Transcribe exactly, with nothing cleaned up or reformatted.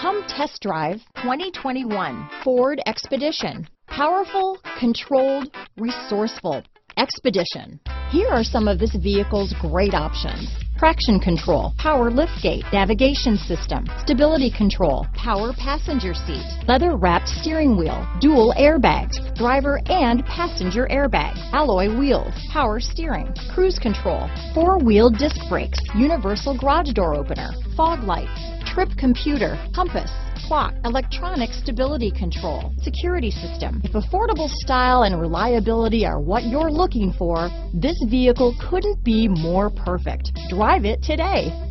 Come test drive twenty twenty-one Ford Expedition. Powerful, controlled, resourceful. Expedition. Here are some of this vehicle's great options. Traction control, power liftgate, navigation system, stability control, power passenger seat, leather wrapped steering wheel, dual airbags, driver and passenger airbag, alloy wheels, power steering, cruise control, four-wheel disc brakes, universal garage door opener, fog lights, trip computer, compass, clock, electronic stability control, security system. If affordable style and reliability are what you're looking for, this vehicle couldn't be more perfect. Drive it today.